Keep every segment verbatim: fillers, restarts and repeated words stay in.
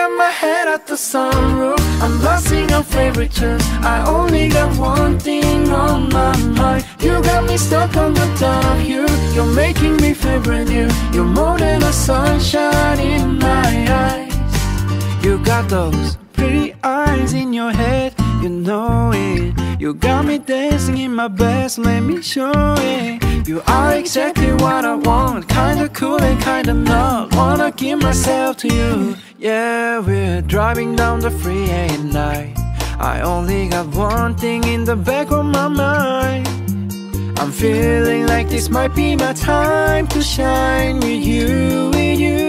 got my head at the sunroof. I'm blasting your favorite tunes. I only got one thing on my mind. You got me stuck on the thought of you. You're making me feel brand new. You're more than a sunshine in my eyes. You got those pretty eyes in your head, you know it. You got me dancing in my best, let me show it. You are exactly what I want, kinda cool and kinda not. Wanna give myself to you. Yeah, we're driving down the freeway at night. I only got one thing in the back of my mind. I'm feeling like this might be my time to shine with you, with you.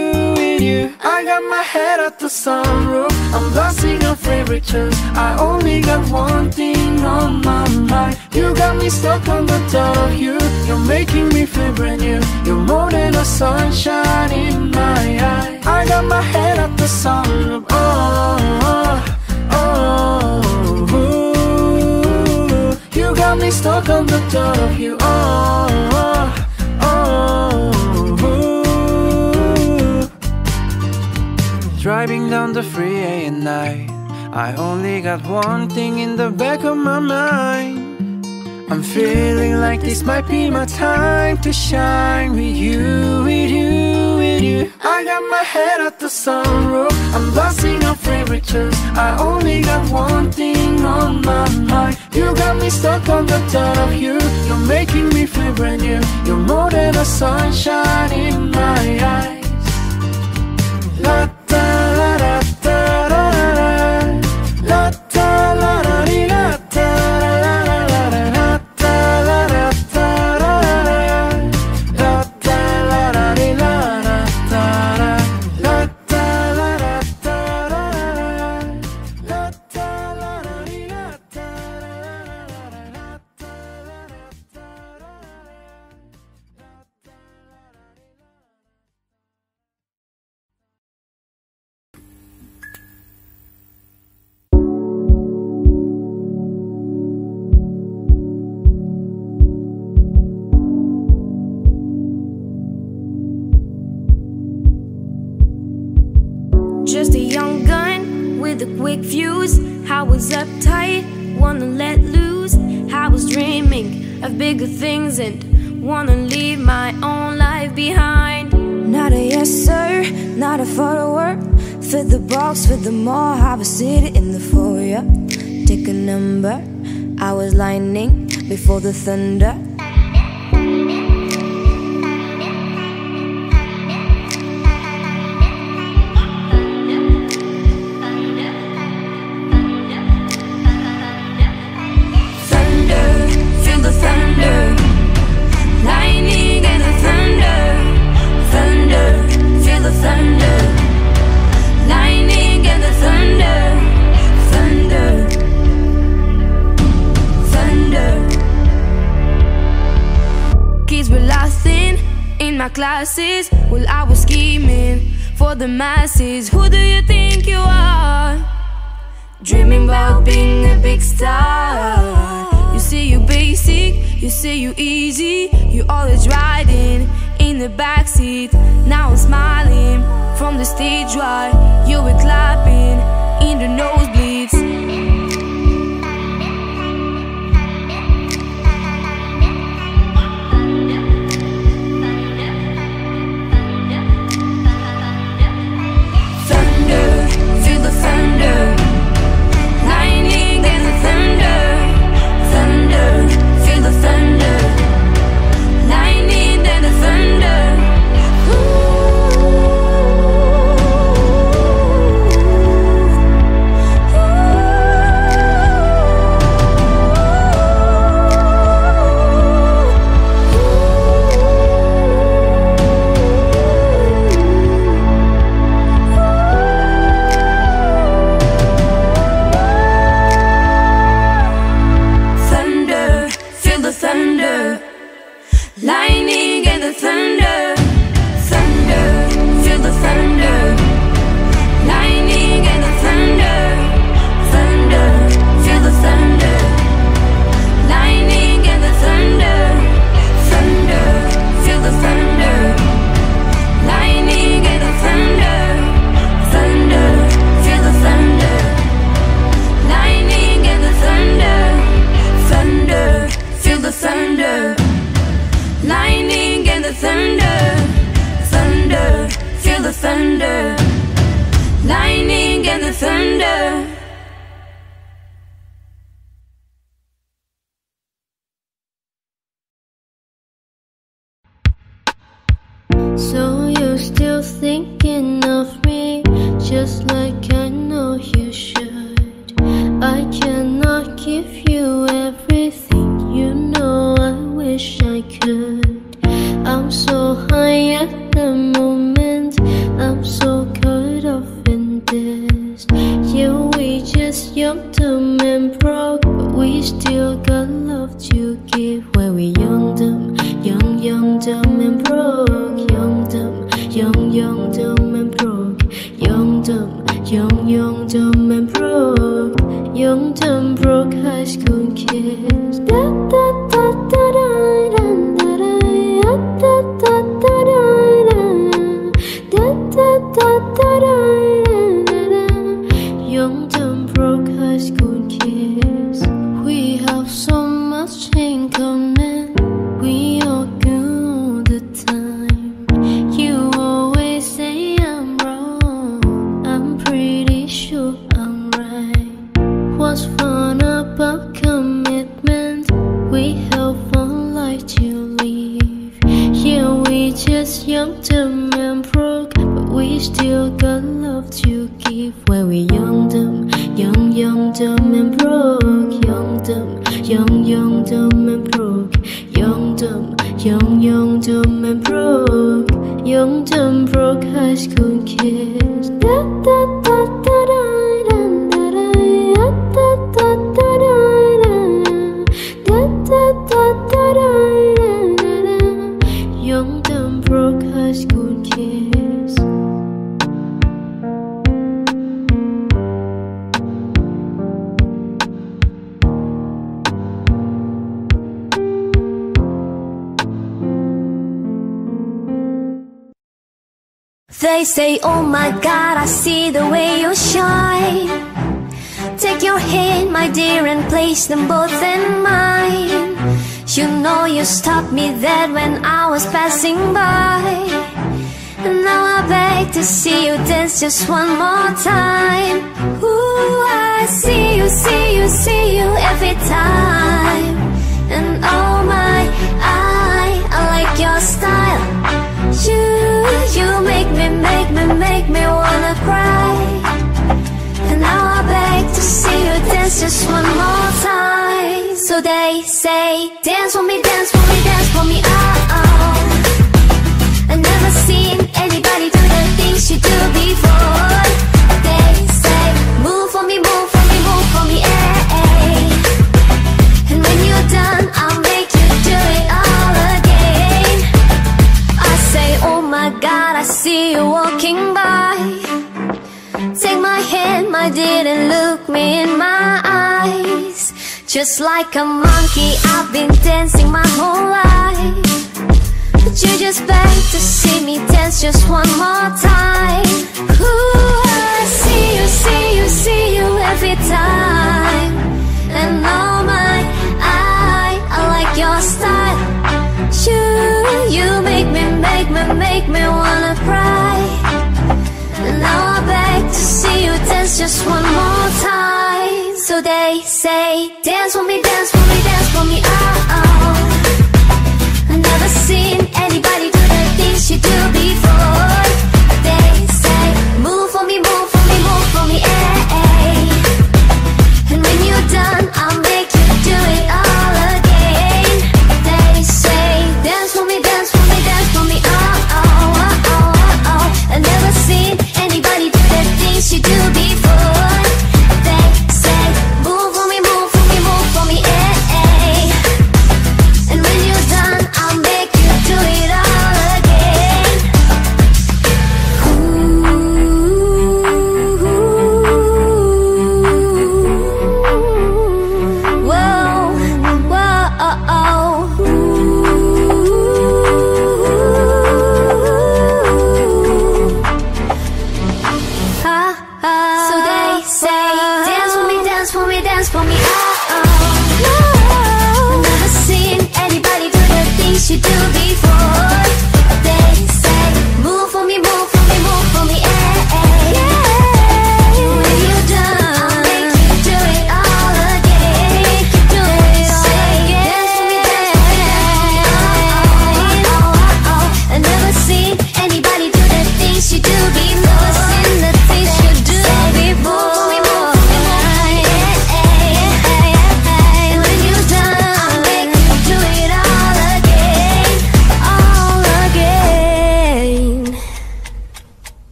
I got my head at the sunroof. I'm blasting your favorite tunes. I only got one thing on my mind. You got me stuck on the thought of you. You're making me feel brand new. You're more than a sunshine in my eye. I got my head at the sunroof. Oh, oh, oh, ooh. You got me stuck on the thought of you. Oh, oh, oh. Driving down the freeway at night, I only got one thing in the back of my mind. I'm feeling like this might be my time to shine with you, with you, with you. I got my head at the sunroof. I'm blasting your favorite tunes. I only got one thing on my mind. You got me stuck on the thought of you. You're making me feel brand new. You're more than a sunshine in my eyes. Like before the thunder. Well, I was scheming for the masses. Who do you think you are? Dreaming about being a big star. You say you basic, you say you easy. You always riding in the backseat. Now I'm smiling from the stage while you were clapping in the nosebleeds. the thunder. So you're still thinking of me, just like I know you should. I cannot give you everything, you know I wish I could. I'm so high at the moment, I'm so caught off in this. Yeah, we just young, dumb and broke, but we still got love to give. When we young, dumb, young, young, dumb and broke. Young, young, dumb and broke. Young, dumb, young, young, dumb and broke. Young, dumb, broke high school kids. Da da da da da da da da da da da da da da da da da. Young, dumb, broke high school kids. We have so much in common. We all go the time. What's fun about commitment? We have one life to live. Yeah, we just young, dumb and broke, but we still got love to give. When we young, dumb, young, young, dumb and broke. Young, dumb, young, young, dumb and broke. Young, dumb, young, young, dumb and broke. Young, dumb, broke high school kids. Da da da da da. Young, dumb, broke high school kids. They say, oh my God, I see the way you shine. Take your hand, my dear, and place them both in mine. You know you stopped me dead when I was passing by, and now I beg to see you dance just one more time. Ooh, I see you, see you, see you every time. And oh my, I, I like your style. You, you make me, make me, make me wanna cry. Now I beg to see you dance just one more time. So they say, dance for me, dance for me, dance for me, oh, oh. I've never seen anybody do the things you do before. They say, move for me, move for me, move for me, eh, eh. And when you're done, I'll make you do it all again. I say, oh my God, I see you walking by. Take my hand, my dear, and look me in my eyes. Just like a monkey, I've been dancing my whole life, but you just beg to see me dance just one more time. Ooh, I see you, see you, see you every time. And oh my, I, I like your style. You, you make me, make me, make me wanna cry. Now I beg to see you dance just one more time. So they say, dance for me, dance for me, dance for me, oh, oh. I've never seen anybody do the things you do before. They say, move for me, move for me, move for me, eh, eh. And when you're done, I'll make you do it all again. They say, dance for me, dance for me, dance for me, oh, oh, oh, oh, oh. I've never seen anybody do the things you do before. They say, move for me, move for me, move for me, eh, eh. And when you're done, I'll make you do it all again. Ooh, whoa, whoa, oh, oh. You do before. They say, move for me, move for me, move for me, eh, eh, yeah.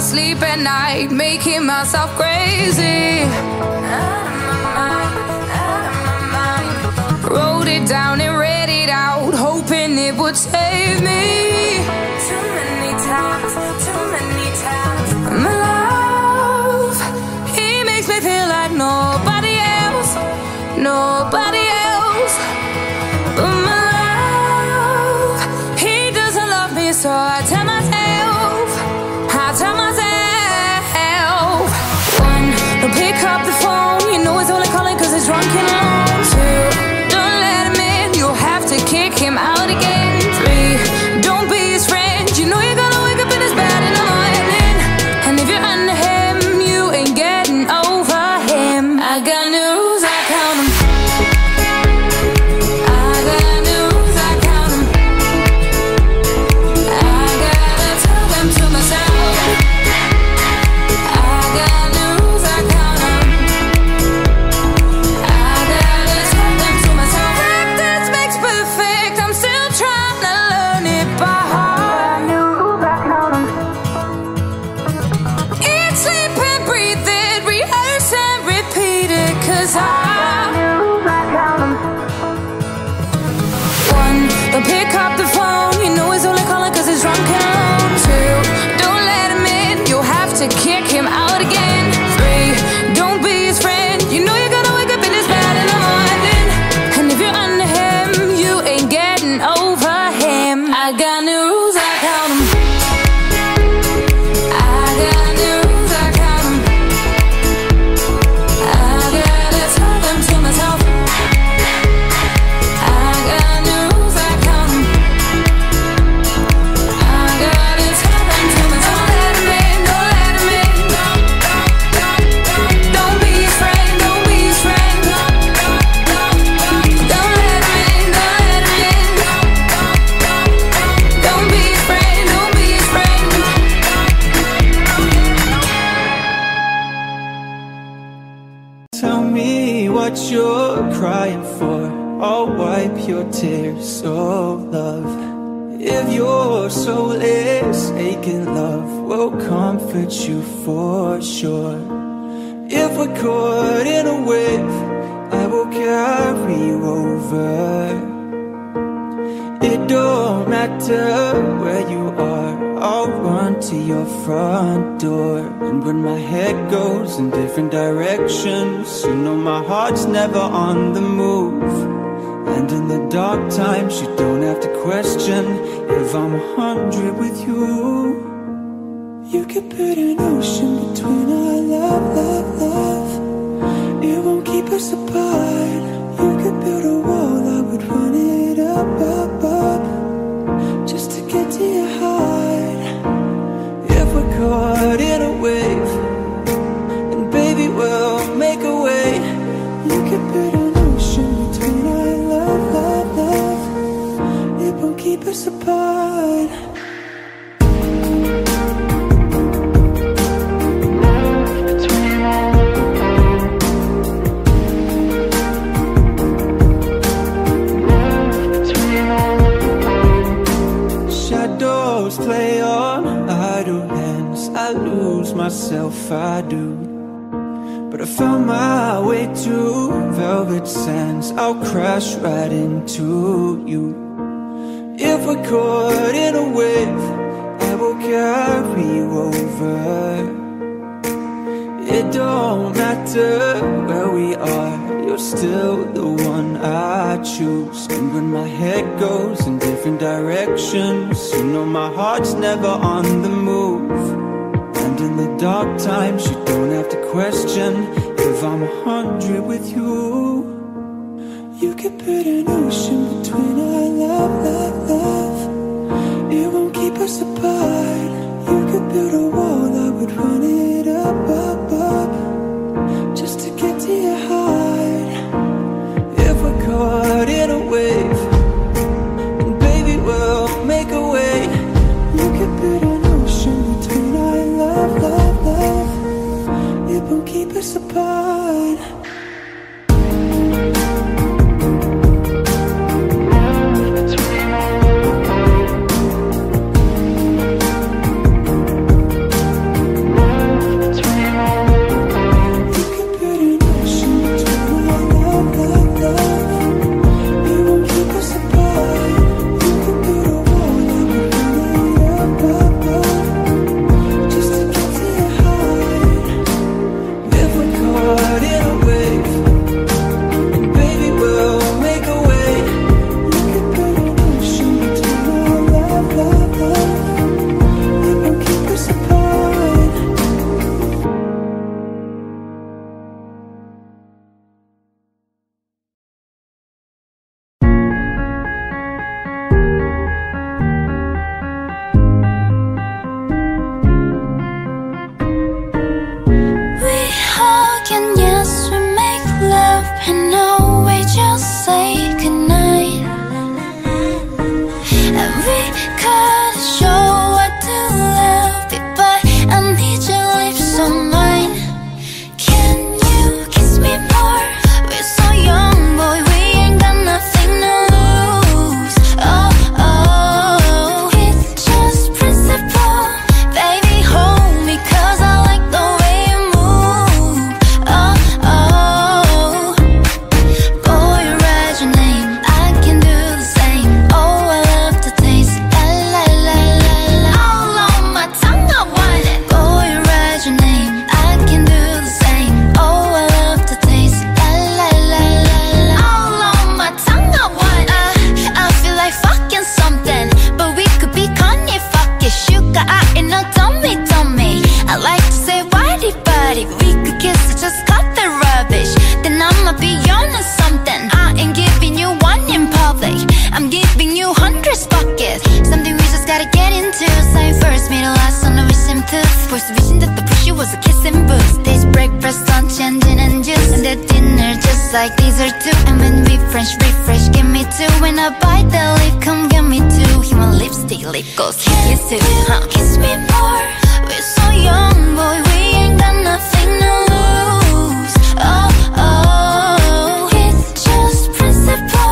sleep at night, making myself crazy. Out of my mind, out of my mind. Wrote it down and read it out, hoping it would save me. Too many times, too many times. My love, he makes me feel like nobody else, nobody else. But my love, he doesn't love me, so I tell myself. Pick up the phone, you know it's only calling cause it's drunk and alone. Two, don't let him in, you'll have to kick him out again. Three, don't be his friend, you know you're gonna wake up in his bed in the morning. And if you're under him, you ain't getting over him. I got news, I count him. I got news, I count him. I gotta tell them to myself. I got news, I count. To kick him out again. Three, don't be his friend, you know you're gonna wake up in his bed in the morning. And if you're under him, you ain't getting over him. I got news, I count him. I got news, I count him. I gotta tell them to myself. I got news, I count him. I gotta tell them to myself. You're crying for, I'll wipe your tears, oh love. If your soul is aching, love will comfort you for sure. If we're caught in a wave, I will carry you over. It don't matter where you are, I'll run to your front door. And when my head goes in different directions, you know my heart's never on the move. And in the dark times, you don't have to question if I'm a hundred with you. You could put an ocean between our love, love, love. It won't keep us apart. You could build a wall, I would run it up, up, up, just to get to your heart. Caught in a wave, and baby we'll make a way. You could put an ocean between our love, love, love. It won't keep us apart. Shadows play on idle hands, I lose myself, I do. But I found my way to velvet sands, I'll crash right into you. If we're caught in a wave, I will carry you over. It don't matter where we are, you're still the one I choose. And when my head goes in different directions, you know my heart's never on the move. And in the dark times, you don't have to question if I'm a hundred with you. You could put an ocean between our love, love, love. It won't keep us apart. You could build a wall, I would run it up, up, up, just to get to your heart. If we're caught in a wave, and baby we'll make a way. You could build an ocean between our love, love, love. It won't keep us apart. tears. Sign first, made a last on a vision tooth. Forced the vision that the push you was a kiss and boost. This breakfast, lunch, and gin and juice. And that dinner just like these are two. And when we French refresh, give me two. When I bite the lip, come get me two. He want lipstick, lip goes, kiss you too, huh? Kiss me more. We're so young, boy, we ain't got nothing to lose. Oh, oh, it's just principle.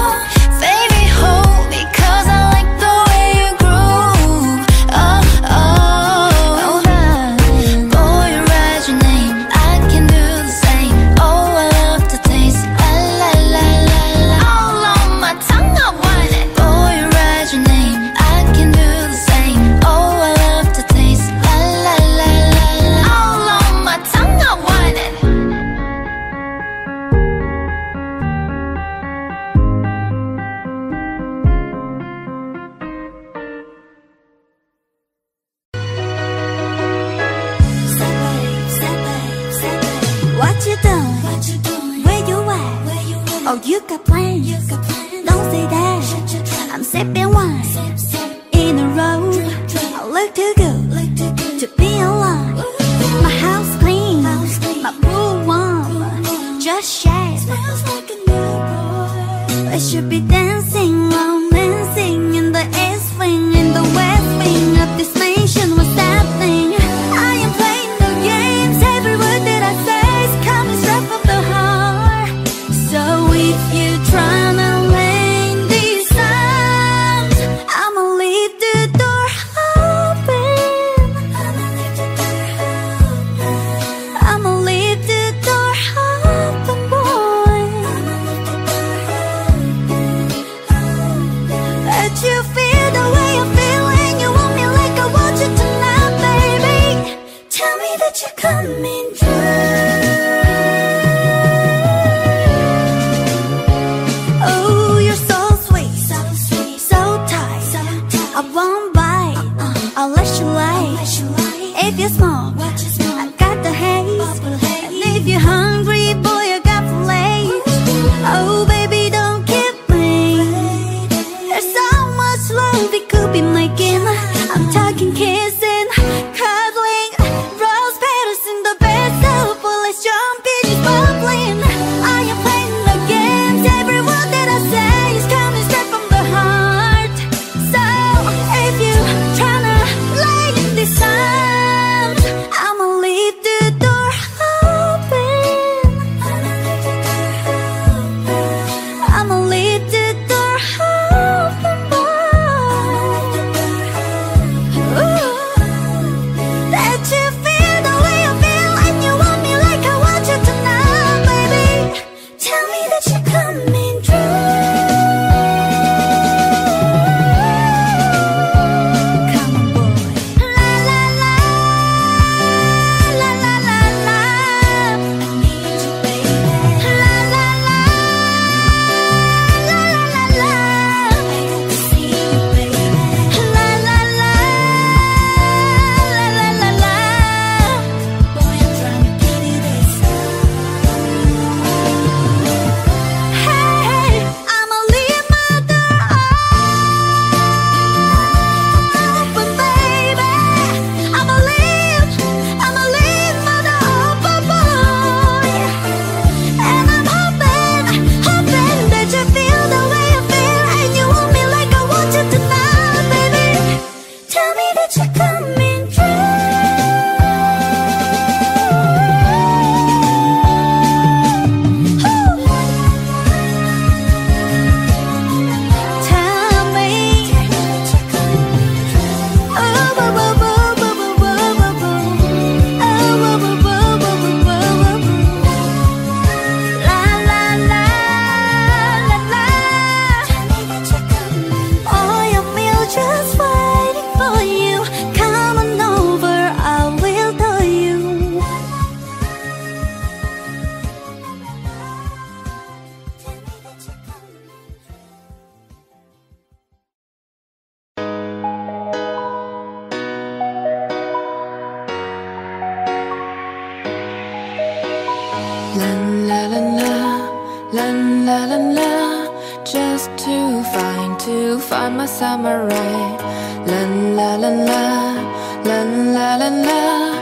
La La la la la, la la la la.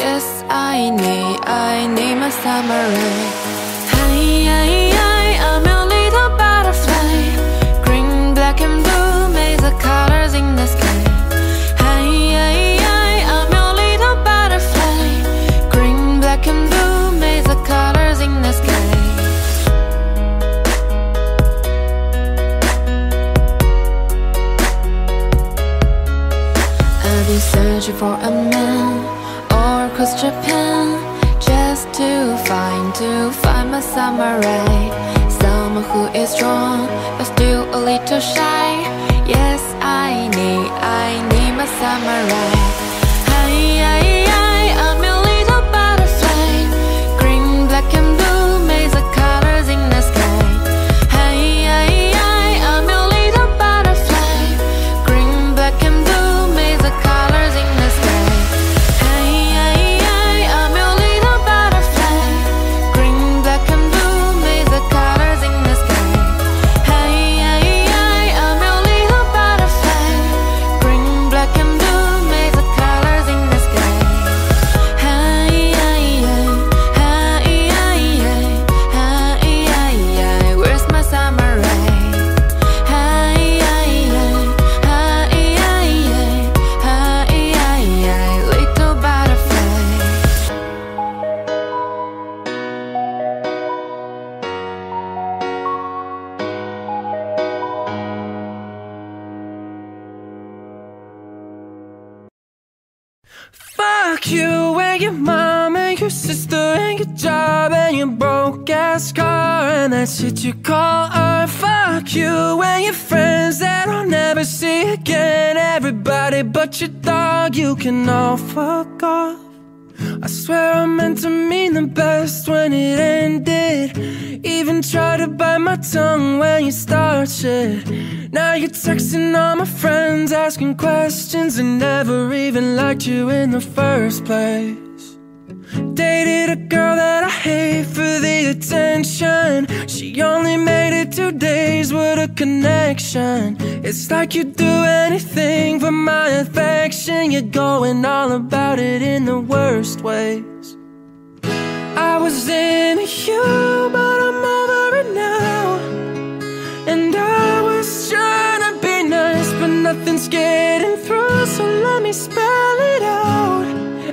Yes, I need, I need my submarine. Hi, hi, hi, I'm your little butterfly. Green, black and blue, make the colors in the sky. Hi, hi, hi, I'm your little butterfly. Green, black and blue, make the colors in the sky. Searching for a man all across Japan, just to find, to find my samurai. Someone who is strong, but still a little shy. Yes, I need, I need my samurai. Hi, hi, hi, I'm your little butterfly. Green, black and blue, make the colors in the sky. Hi, hi, hi, I'm your little butterfly. Green, black and blue, colors in the sky. Hi, hi, hi, I'm your little butterfly. Green, black and blue, make the colors in the sky. Hi, hi, hi, I'm your little butterfly. Green, black and blue, make the colors in the sky. Hi, hi, hi, hi, hi, hi, hi, hi. Where's my samurai? Hi, hi, hi, hi, hi, hi. Fuck you and your mom and your sister and your job and your broke ass car and that shit you call art. Fuck you and your friends that I'll never see again. Everybody but your dog, you can all fuck off. I swear I meant to mean the best when it ended. Even tried to bite my tongue when you start shit. Now you're texting all my friends, asking questions, and never even liked you in the first place. Dated a girl that I hate for the attention. She only made it two days with a connection. It's like you do anything for my affection. You're going all about it in the worst ways. I was into you, but I'm over it now. And I was trying to be nice, but nothing's getting through. So let me spell it out.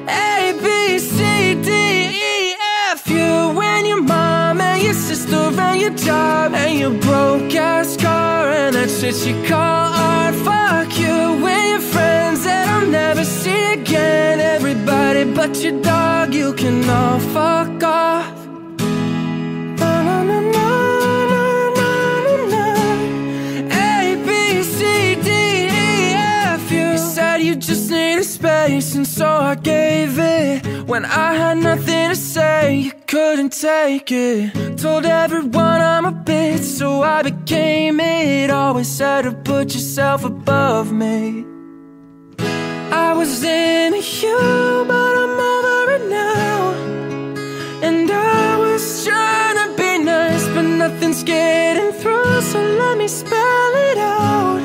A, B, C, D, E, F. You and your mom and your sister and your job and your broke ass car and that shit you call art. Fuck you and your friends that I'll never see again. Everybody but your dog, you can all fuck off. Na, na, na, na, na, na, na. A, B, C, D, E, F. You, you said you just needed space and so I gave. When I had nothing to say, you couldn't take it. Told everyone I'm a bitch, so I became it. Always said to put yourself above me. I was into you, but I'm over it now. And I was trying to be nice, but nothing's getting through. So let me spell it out.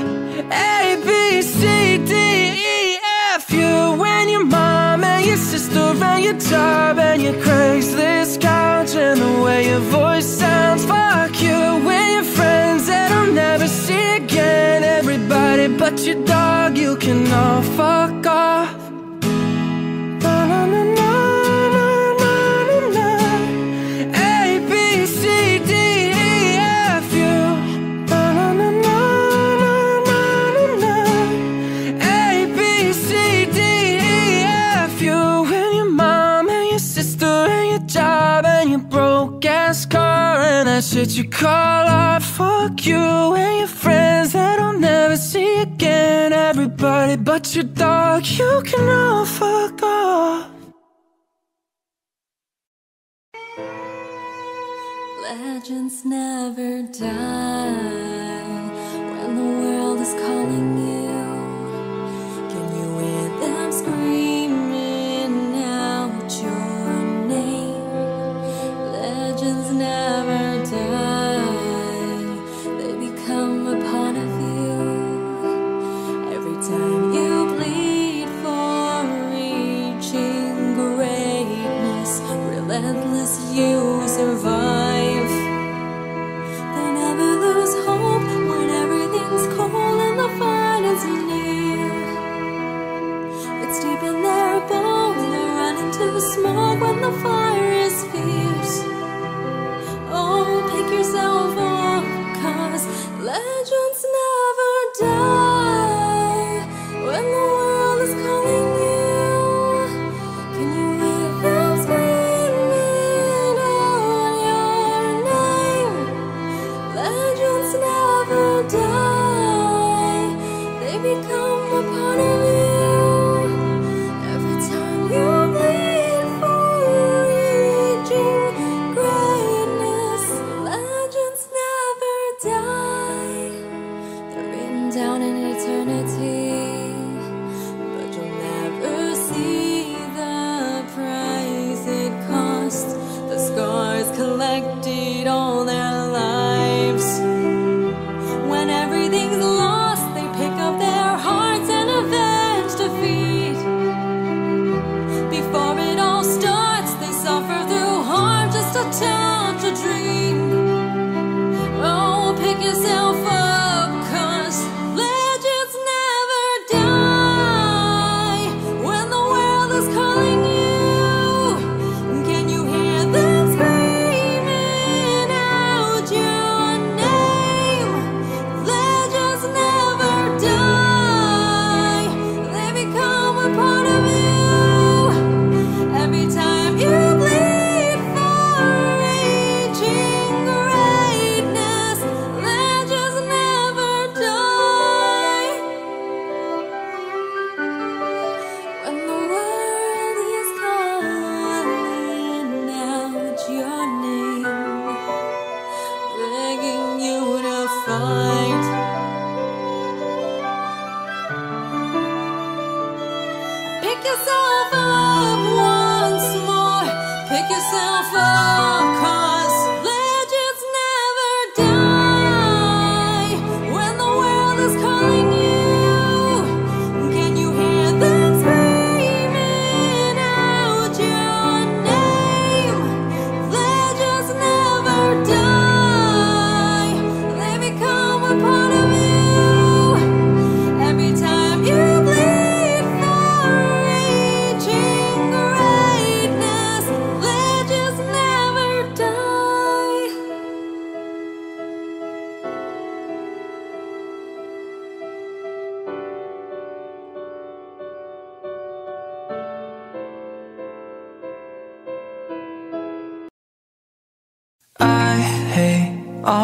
A, B, C, D, E, F. You and your mom and your sister and your job and your Craigslist couch and the way your voice sounds. Fuck you and your friends that I'll never see again. Everybody but your dog, you can all fuck off. Na, na, na, na, na, na, na. A, B, C, D, E, F, U. Na, na, na, na, na, na, na. A, B, C, D, E, F, U. And your mom and your sister and your job and your broke ass car and that shit you call art. Fuck you and your friends that I'll never see again. Everybody but your dog, you can all fuck off. Legends never die. When the world is calling you, can you hear them screaming out your name? Legends never die. They become a part of you every time you into the smoke when the fire is fierce. Oh, pick yourself up, 'cause legends never die. When the world is calling you, can you hear them screaming out your name? Legends never die. They become a part of you.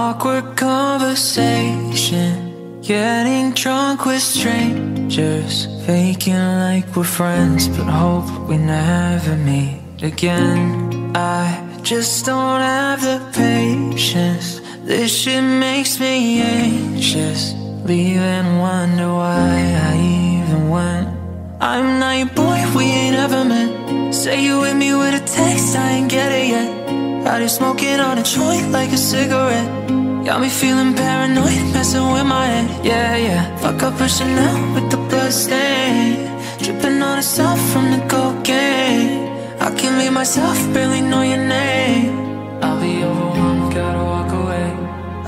Awkward conversation, getting drunk with strangers, faking like we're friends, but hope we never meet again. I just don't have the patience, this shit makes me anxious, leave and wonder why I even went. I'm not your boy, we ain't ever met, say you with me with a text, I ain't get it yet. Out here smoking on a joint like a cigarette, got me feeling paranoid, messing with my head. Yeah, yeah, fuck up pushing out with the blood stain, dripping on itself from the cocaine. I can't leave myself, barely know your name. I'll be overwhelmed, gotta walk away.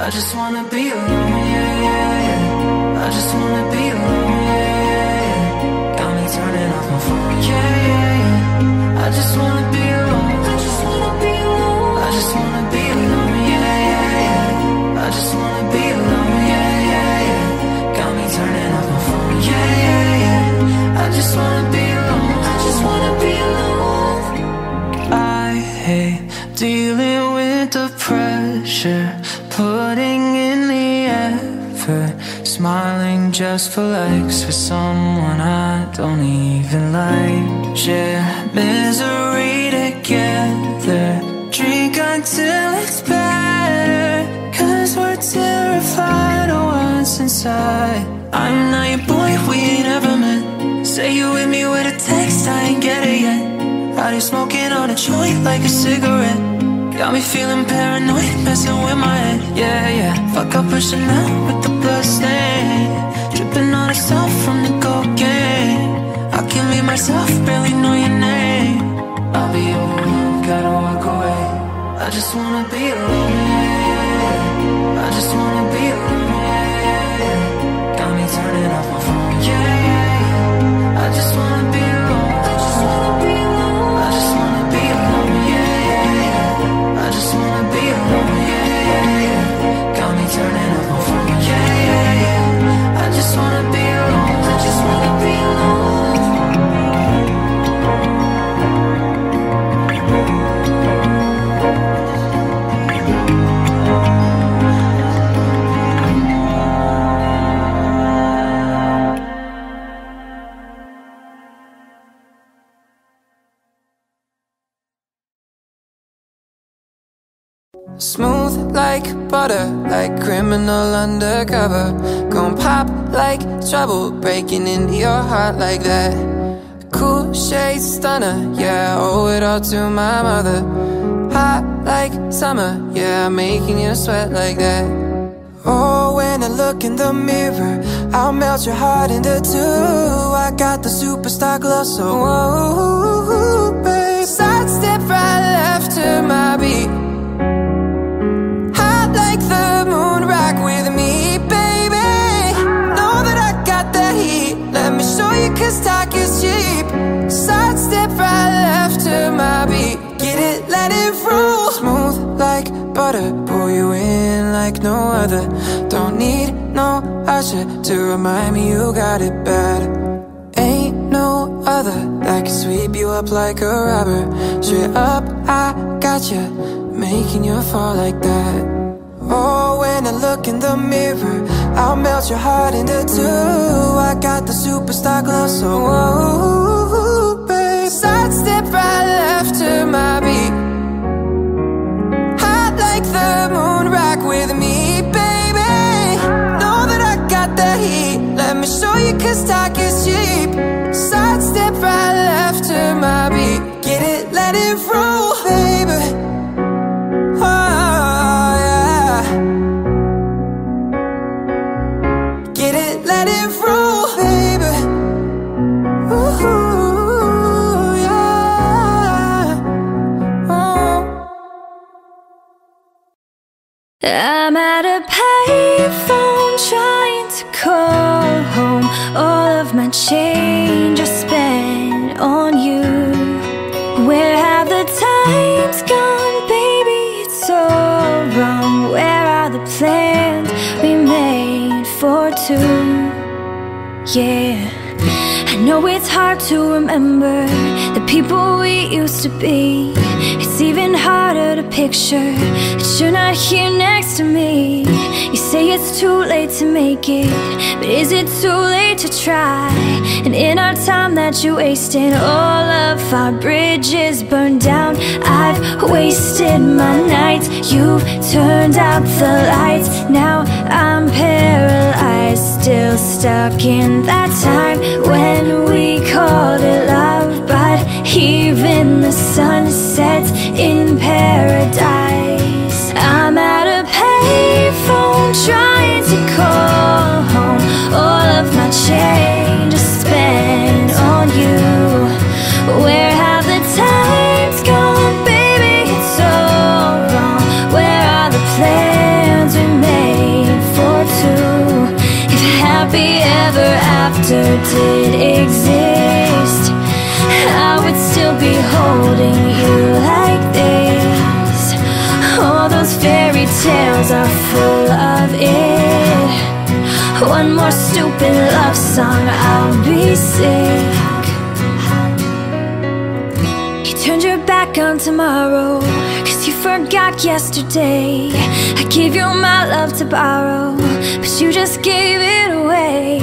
I just wanna be alone, yeah, yeah, yeah. I just wanna be alone, yeah, yeah, yeah. Got me turning off my phone, yeah, yeah, yeah. I just wanna be alone, I just wanna be alone. I just wanna be alone, yeah, yeah, yeah. I just wanna be alone, yeah, yeah, yeah. Got me turning off my phone, yeah, yeah, yeah. I just wanna be alone, I just wanna be alone. I hate dealing with the pressure, putting in the effort, smiling just for likes for someone I don't even like. Share misery together, drink until it's better, 'cause we're terrified of what's inside. I'm not your boy, we ain't ever met, say you with me with a text, I ain't get it yet. Out here smoking on a joint like a cigarette, got me feeling paranoid, messing with my head. Yeah, yeah, fuck up pushing out with the blood stain, dripping on itself from the cocaine. I can't leave myself, barely know your name. I'll be overwhelmed, gotta walk away. I just wanna be alone, yeah, yeah, yeah. I just wanna be alone, yeah, yeah, yeah. Got me turning off my phone, yeah, yeah, yeah. I just wanna be alone, I just wanna be alone, I just Smooth like butter, like criminal undercover. Gon' pop like trouble, breaking into your heart like that. Cool shade stunner, yeah, I owe it all to my mother. Hot like summer, yeah, I'm making you sweat like that. Oh, when I look in the mirror, I'll melt your heart into two. I got the superstar glow, so whoa, babe. Side step right left to my beat. Hot like the moon, rock with me, baby. Know that I got that heat. Let me show you, cause talk is cheap. Side step right left to my beat. Get it, let it roll. Smooth like butter, pull you in like no other. Don't need no usher to remind me you got it bad. Ain't no other that can sweep you up like a rubber. Straight up, I got you, making you fall like that. Oh, when I look in the mirror, I'll melt your heart into two. I got the superstar glow, so whoa, babe. Side step right left to my beat. Like the moon, rock with me, baby. Know that I got the heat. Let me show you, cause talk is cheap. Side step right left to my beat. Get it, let it roll, baby. Oh, yeah. Get it, let it roll, baby. Ooh. I'm at a payphone trying to call home. All of my change I spent on you. Where have the times gone, baby? It's all wrong. Where are the plans we made for two? Yeah, I know it's hard to remember the people we used to be. It's even harder to picture that you're not here next to me. You say it's too late to make it, but is it too late to try? And in our time that you wasted, all of our bridges burned down. I've wasted my nights, you've turned out the lights. Now I'm paralyzed, still stuck in that time when we called it love. But even the sun sets in paradise. I'm at a payphone trying to call home. All of my change I spent on you. Where have the times gone, baby? It's so wrong. Where are the plans we made for two? If happy ever after did exist, I would still be holding you like this. All those fairy tales are full of it. One more stupid love song, I'll be sick. You turned your back on tomorrow, cause you forgot yesterday. I gave you my love to borrow, but you just gave it away.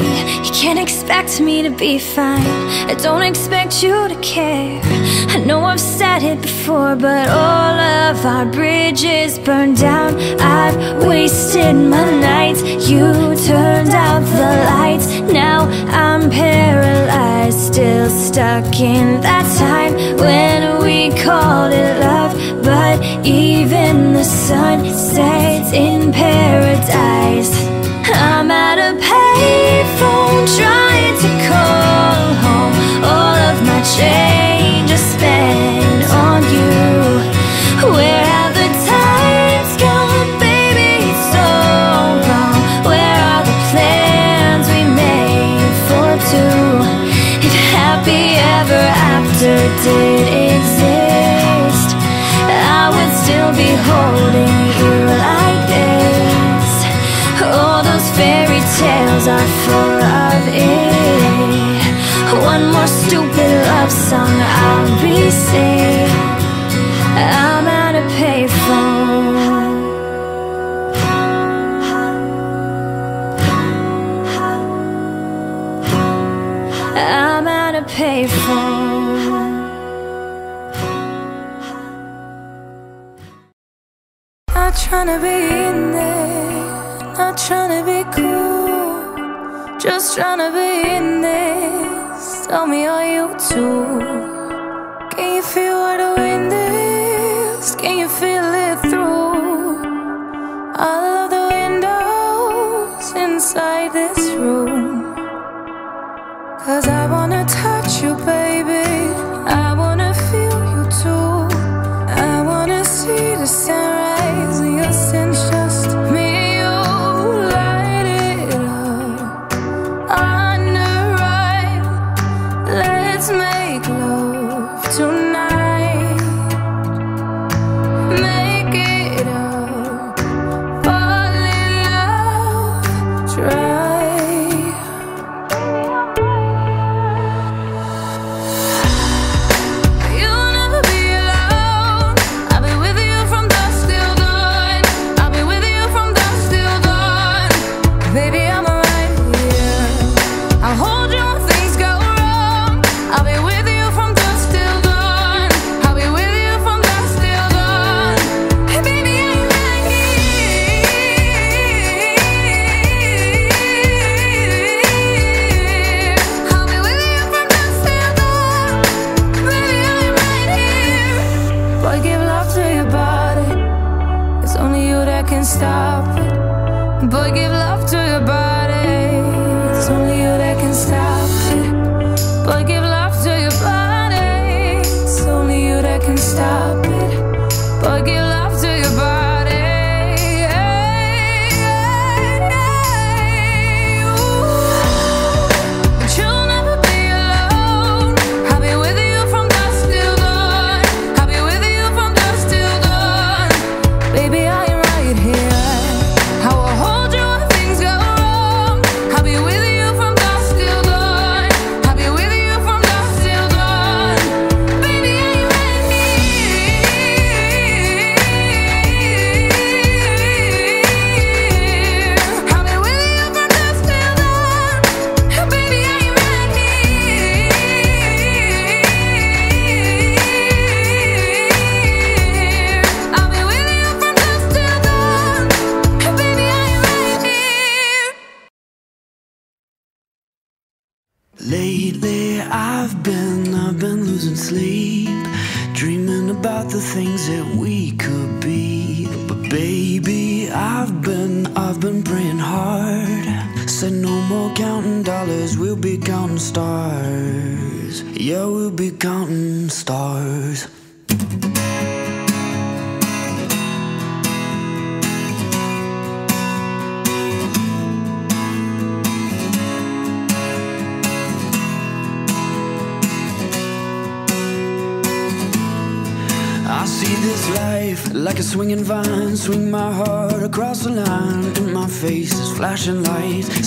Can't expect me to be fine, I don't expect you to care. I know I've said it before, but all of our bridges burned down. I've wasted my nights, you turned out the lights. Now I'm paralyzed, still stuck in that time when we called it love. But even the sun sets in paradise. I'm at a payphone trying to call home. All of my change I spent on you. Where have the times gone, baby? It's so wrong. Where are the plans we made for two? If happy ever after did exist, I would still be holding you like this. All those fairy tales are full of it. One more stupid love song, I'll be sick. I'm at a payphone. I'm at a payphone. I Not trying to be in there, not trying to be cool, just trying to be in this. Tell me, are you too? Can you feel what the wind is? Can you feel it through all of the windows inside this room? Cause I wanna touch you, baby, I wanna feel you too, I wanna see the sun.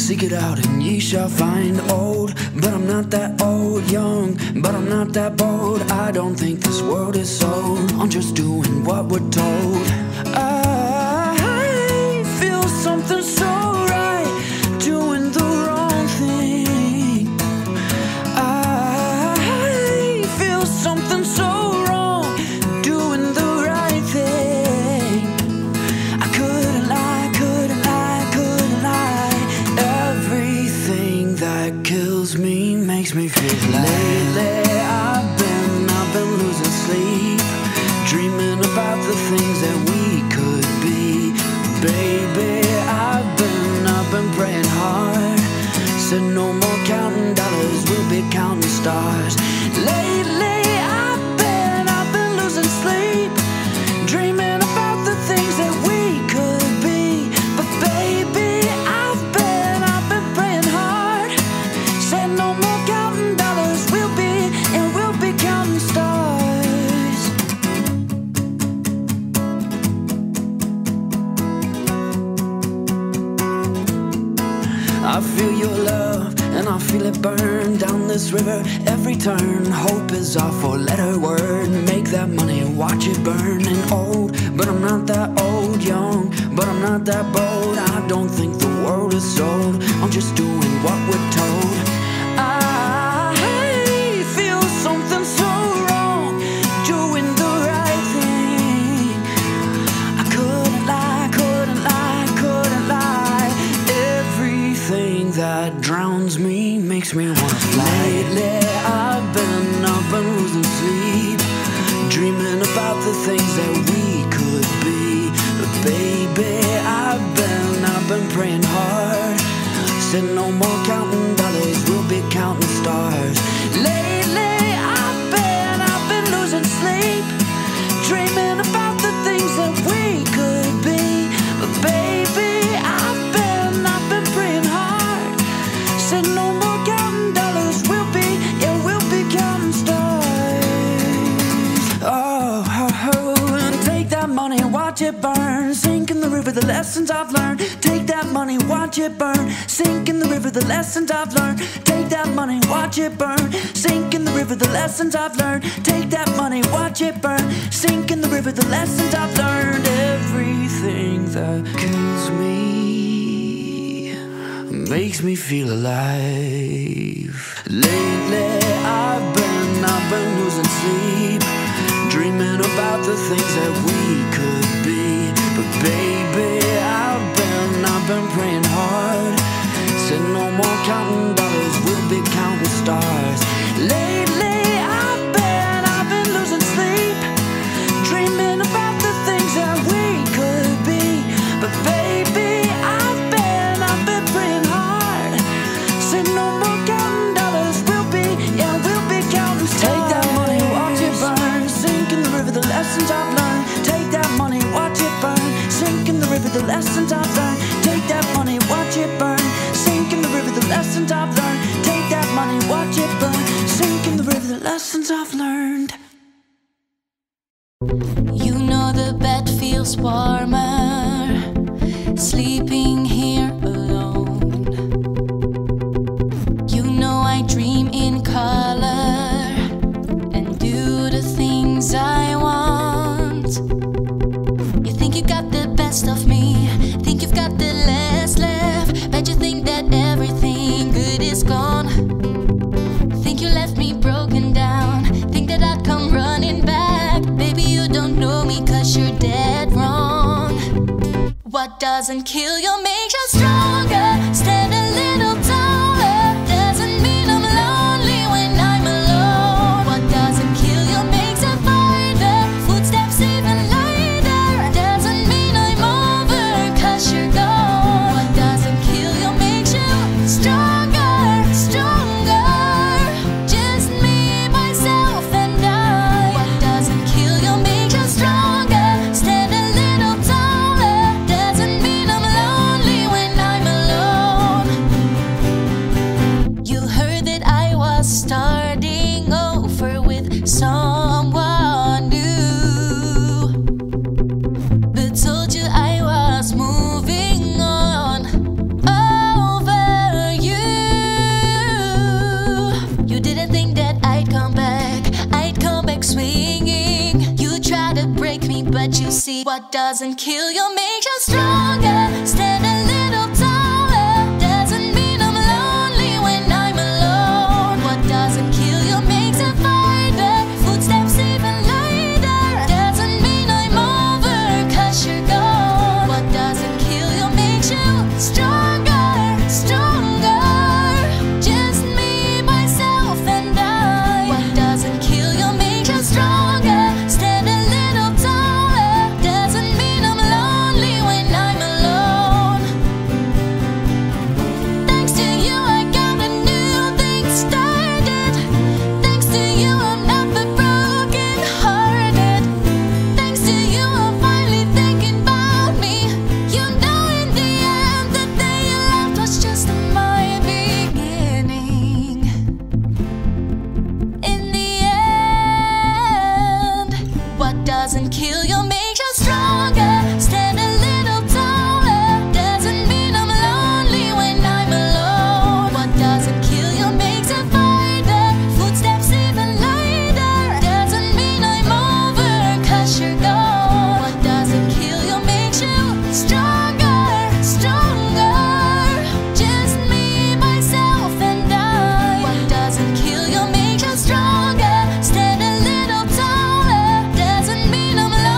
Seek it out and ye shall find. Old, but I'm not that old. Young, but I'm not that bold. I don't think this world is sold. I'm just doing what we're told. I feel something so right, doing the wrong thing. I feel something so wrong, doing the right thing. I couldn't lie, couldn't lie, couldn't lie. Everything that kills me makes me feel like. Lately I've been, I've been losing sleep, dreaming about the things that we could be. Baby, I've been, I've been praying hard. Said no more counting dollars, we'll be counting stars. Lately I've been, I've been losing sleep, dreaming about the things that we could be. But baby, I feel your love, and I feel it burn down this river every turn. Hope is our four-letter word. Make that money, watch it burn. And old, but I'm not that old. Young, but I'm not that bold. I don't think the world is sold. I'm just doing what we're told. I feel something so wrong, doing the right thing. I couldn't lie. the things that we could be. But baby, I've been, I've been praying hard. Said no more counting dollars, we'll be counting stars. Lately, I've been, I've been losing sleep, dreaming about the things that we could be. But baby, I've been, I've been praying hard. Said no more counting dollars, we'll be, yeah, we'll be counting stars. Oh, oh, oh. Take that money, watch it burn. Sink in the river, the lessons I've learned. Take that money, watch it burn. Sink in the river, the lessons I've learned. Take that money, watch it burn. Sink in the river, the lessons I've learned. Take that money, watch it burn. Sink in the river, the lessons I've learned. Everything that kills me makes me feel alive. Lately I've been, I've been losing sleep, dreaming about the things that we could be. But baby, I've been, I've been praying hard. Said no more counting dollars, we'll be counting stars. Lately I've been, I've been losing sleep, dreaming about the things that we could be. But baby, I've been, I've been praying hard. Said no more counting dollars, we'll be, yeah, we'll be counting stars. Take that money, watch it burn. Sink in the river, the lessons I've learned. Take that money, watch it burn. Sink in the river, the lessons I've learned. Take that money, watch it burn. Sink in the river, the lessons I've learned. Take that money, watch it burn. Sink in the river, the lessons I've learned. You know the bed feels warmer, sleeping here alone. You know I dream in color and do the things I want. You think you got the best of me, think you've got the last laugh, but you think that everything good is gone. Think you left me broken down, think that I'd come running back. Baby, you don't know me cause you're dead wrong. What doesn't kill you makes you stronger. Stand a little taller, doesn't mean I'm lonely when I'm alone. What doesn't kill you makes you brighter, footsteps even lighter, doesn't mean I'm over cause you're gone. What doesn't kill you makes you stronger, stronger. Just me, myself and I. What doesn't kill you makes you stronger. Stand a little taller, doesn't mean I'm lonely when I'm alone. You heard that I was starting over with someone new, but told you I was moving on over you. You didn't think that I'd come back, I'd come back swinging. You tried to break me, but you see, what doesn't kill you makes you stronger. Stand a little taller, doesn't mean I'm lonely when I'm alone. What doesn't kill you makes you brighter, footsteps even lighter, doesn't mean I'm over cause you're gone. What doesn't kill you makes you stronger, stronger. Just me, myself and I. What doesn't kill you makes you stronger. Stand a little taller, doesn't mean I'm lonely when I'm alone. Thanks to you I got a new thing started. Thanks to you I'm not the broken hearted. Thanks to you I'm finally thinking about me. You know in the end the day you left was just my beginning. In the end, what doesn't kill you makes you stronger. Stand a little taller, doesn't mean I'm lonely when I'm alone. What doesn't kill you makes you brighter, footsteps even lighter, doesn't mean I'm over cause you're gone. What doesn't kill you makes you stronger, stronger. Just me, myself and I. What doesn't kill you makes you stronger. Stand a little taller, doesn't mean I'm lonely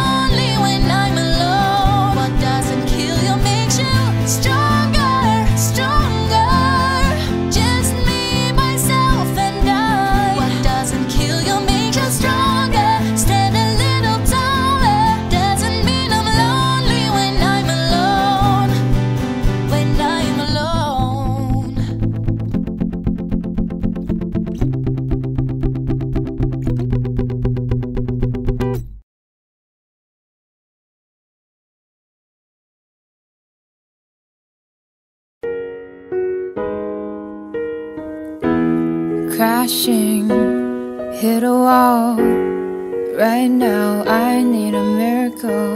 crashing, hit a wall. Right now I need a miracle.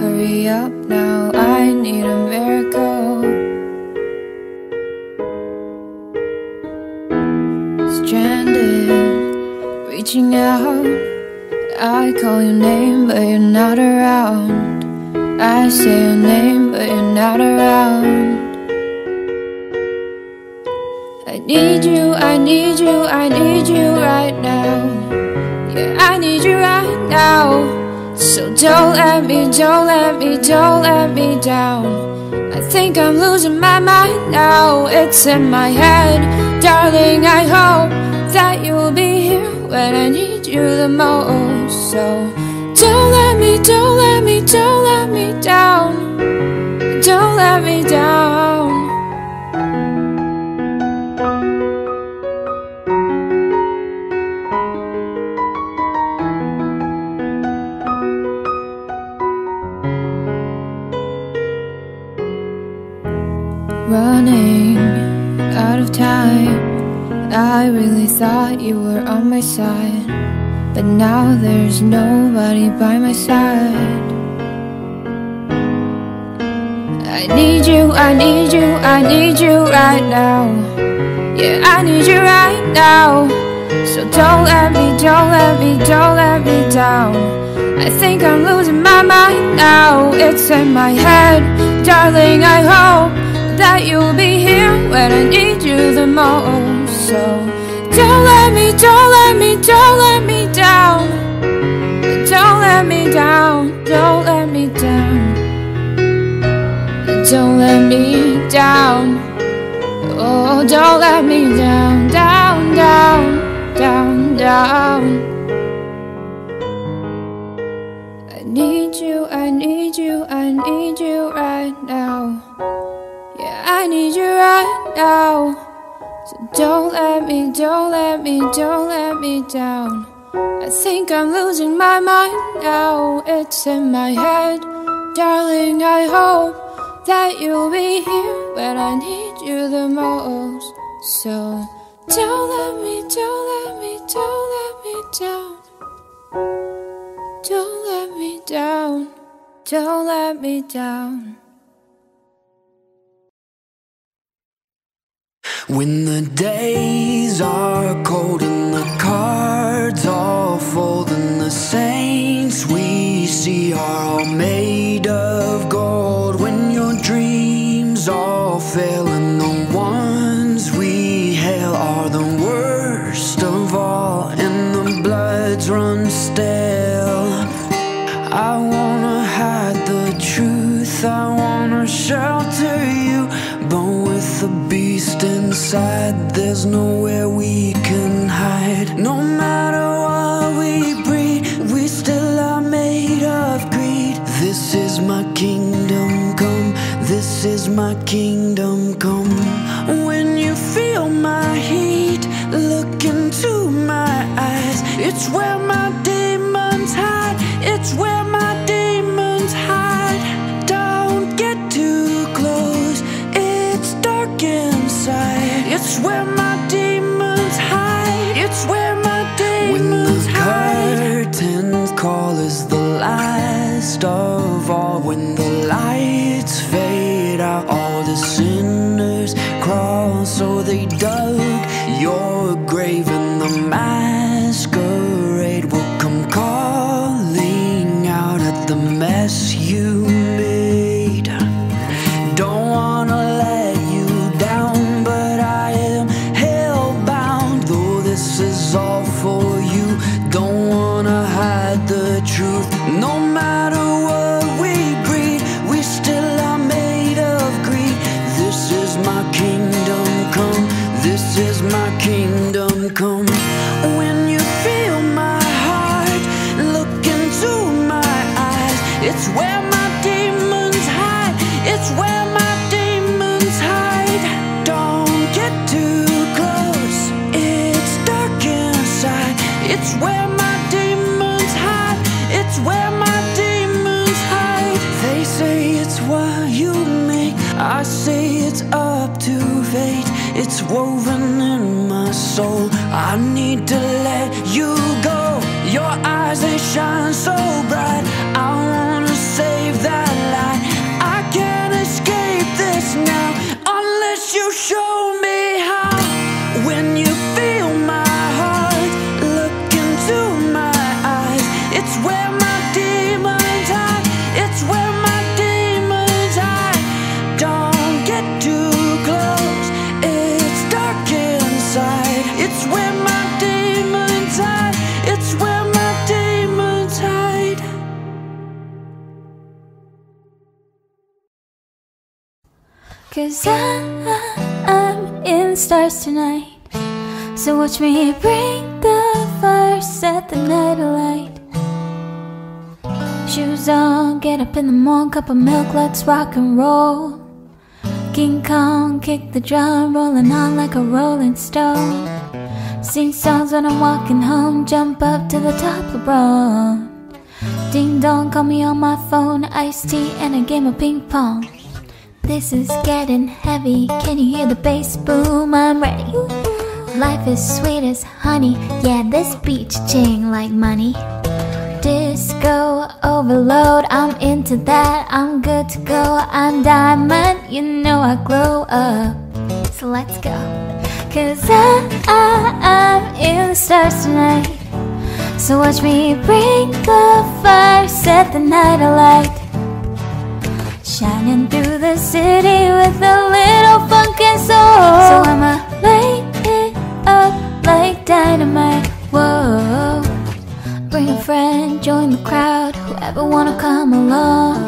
Hurry up now, I need a miracle. Stranded, reaching out, I call your name but you're not around. I say your name but you're not around. I need you, I need you, I need you right now. Yeah, I need you right now. So don't let me, don't let me, don't let me down. I think I'm losing my mind now. It's in my head, darling, I hope that you'll be here when I need you the most. So don't let me, don't let me, don't let me down. Don't let me down. Running out of time, I really thought you were on my side, but now there's nobody by my side. I need you, I need you, I need you right now. Yeah, I need you right now. So don't let me, don't let me, don't let me down. I think I'm losing my mind now. It's in my head, darling, I hope that you'll be here when I need you the most. So don't let me, don't let me, don't let me down. Don't let me down, don't let me down. Don't let me down. Oh, don't let me down, down, down, down, down. I need you, I need you, I need you right now. Yeah, I need you right now. So don't let me, don't let me, don't let me down. I think I'm losing my mind now. It's in my head, darling, I hope that you'll be here when I need you the most. So don't let me, don't let me, don't let me down. Don't let me down, don't let me down. When the days are cold and the cards all fold and the saints we see are all made of gold, when your dreams all fail and the ones we hail are the worst of all and the bloods run stale, I wanna hide the truth, I wanna shelter you, but with the beast inside, there's nowhere we can hide. No matter what we breed, we still are made of greed. This is my kingdom come, this is my kingdom come. When you feel my heat, look into my eyes. It's where my demons hide, it's where my demons hide. Don't get too close, it's dark inside. It's where my demons hide, it's where my demons hide. When the curtains call is the last of all, when the lights fade out, all the sinners crawl. So they dug your grave and the masquerade will come calling out at the mess you made. Don't wanna let you down, but I am hellbound. Though this is all for you, don't wanna hide the truth. No matter what we breed, we still are made of greed. This is my kingdom come, this is my kingdom come. When you feel my heart, look into my eyes. It's where my demons hide, it's where my demons hide. Don't get too close, it's dark inside. It's where my demons hide, it's where my demons hide. They say it's what you make, I say it's up to fate. It's woven in my soul. I need to let you go. Your eyes, they shine so bright. I wanna save that light. I can't escape this now unless you show me how. When you feel my heart, look into my eyes. It's where my demons hide. It's where my demons hide. Don't get too close. It's dark inside. It's where my demons hide. It's where my demons hide. Cause I, I, I'm in the stars tonight. So watch me bring the fire, set the night alight. Shoes on, get up in the morning, cup of milk, let's rock and roll. King Kong, kick the drum, rolling on like a rolling stone. Sing songs when I'm walking home, jump up to the top, LeBron. Ding dong, call me on my phone, iced tea and a game of ping pong. This is getting heavy, can you hear the bass boom? I'm ready. Life is sweet as honey, yeah, this beat's ching like money. Disco overload, I'm into that, I'm good to go. I'm diamond, you know I glow up, so let's go. Cause I, I, I'm in the stars tonight. So watch me bring the fire, set the night alight. Shining through the city with a little funk and soul. So I'ma light up like dynamite, whoa. Bring a friend, join the crowd, whoever wanna come along.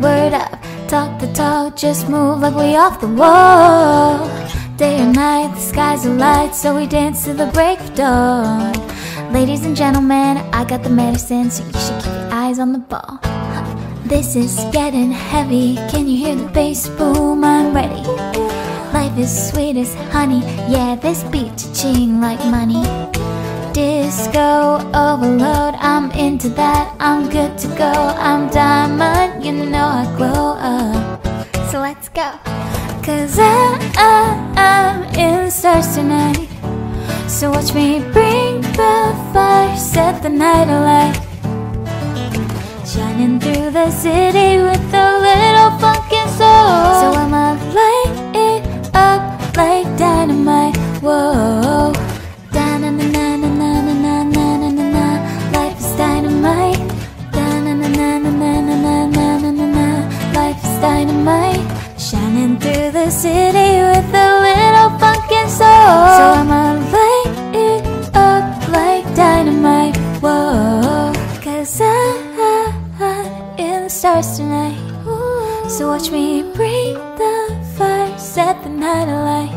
Word up, talk the talk, just move like we off the wall. Day or night, the skies are light, so we dance to the break of dawn. Ladies and gentlemen, I got the medicine, so you should keep your eyes on the ball. This is getting heavy, can you hear the bass boom? I'm ready. Life is sweet as honey, yeah, this beat ching like money. Disco overload, I'm into that, I'm good to go. I'm diamond, you know I glow up, so let's go. Cause I, I, I'm in the stars tonight. So watch me bring the fire, set the night alight. Shining through the city with a little funkin' soul. So I'ma light it up like dynamite, whoa. Da na na na na na na na na na, life is dynamite. Da na na na na na na na na, life is dynamite. Shining through the city with a little funkin' soul. So I'ma light it up like dynamite, whoa. Cause I, I'm in the stars tonight. So watch me breathe the fire, set the night alight.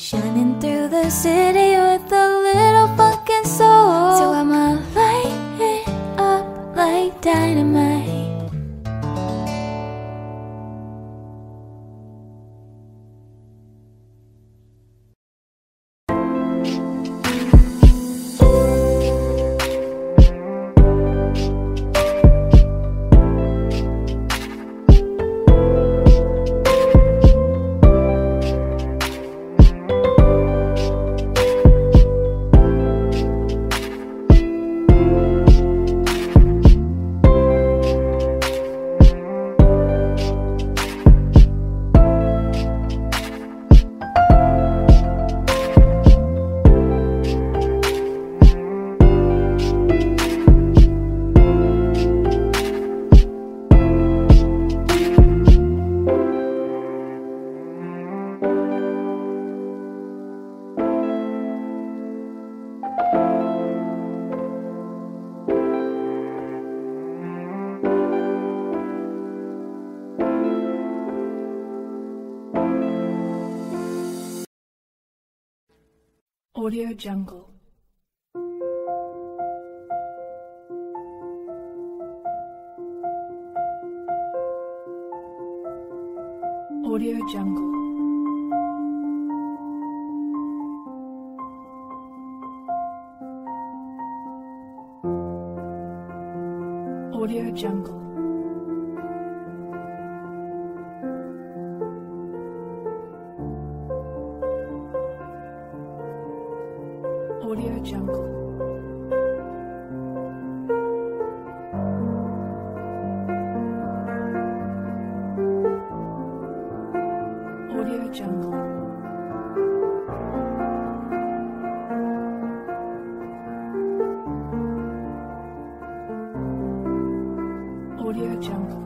Shining through the city with a little fucking soul. So I'ma light it up like dynamite. Audio Jungle. Audio Jungle. Audio Jungle. Audio Jungle. Audio Jungle. Audio Jungle.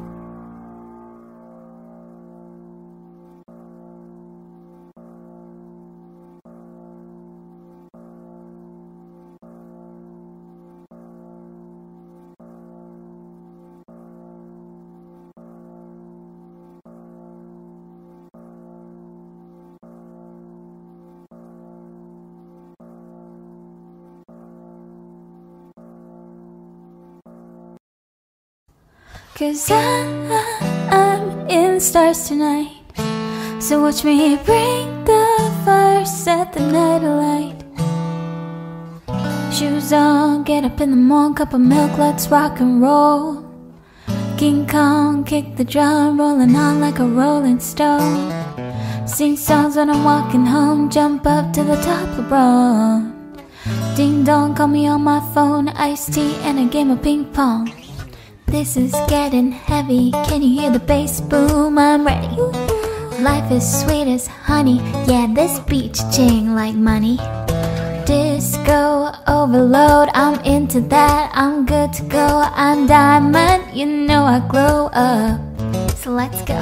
Cause I, I'm in stars tonight, so watch me bring the fire, set the night alight. Shoes on, get up in the morning, cup of milk, let's rock and roll. King Kong, kick the drum, rolling on like a rolling stone. Sing songs when I'm walking home, jump up to the top, LeBron. Ding dong, call me on my phone, iced tea and a game of ping pong. This is getting heavy, can you hear the bass boom? I'm ready. Life is sweet as honey, yeah, this beat's ching like money. Disco overload, I'm into that, I'm good to go. I'm diamond, you know I glow up, so let's go.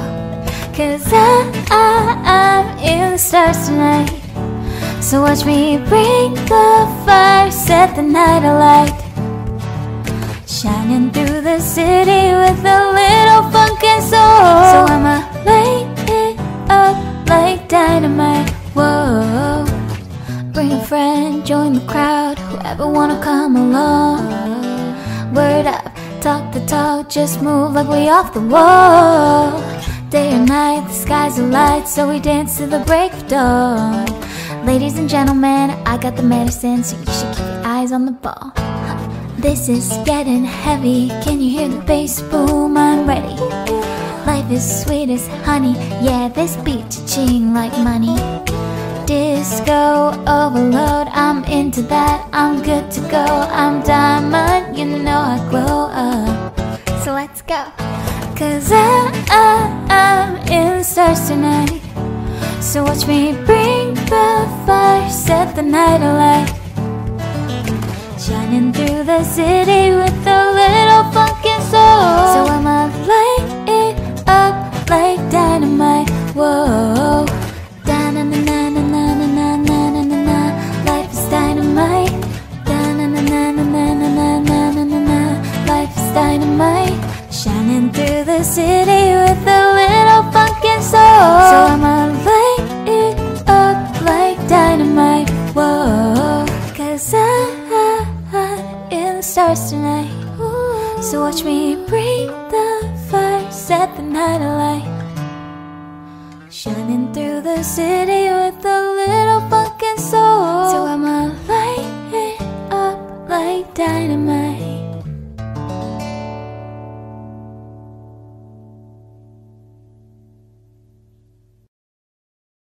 Cause I, I, I'm in the stars tonight, so watch me bring the fire, set the night alight. Shining through the city with a little funk and soul, so I'ma light it up like dynamite, whoa. Bring a friend, join the crowd, whoever wanna come along. Word up, talk the talk, just move like we off the wall. Day or night, the skies are light, so we dance to the break of dawn. Ladies and gentlemen, I got the medicine, so you should keep your eyes on the ball. This is getting heavy, can you hear the bass boom? I'm ready. Life is sweet as honey, yeah, this beat cha-ching like money. Disco overload, I'm into that, I'm good to go. I'm diamond, you know I glow up, so let's go. Cause I, I, I'm in the stars tonight, so watch me bring the fire, set the night alight. Shining through the city with a little funk and soul, so I'ma light it up like dynamite, whoa. Da na na na na na na na na na na, life is dynamite. Da na na na na na na na na na na, life is dynamite. Shining through the city with a little funk and soul, so I'ma light it up like dynamite, whoa. Cause I stars tonight, so watch me bring the fire, set the night alight. Shining through the city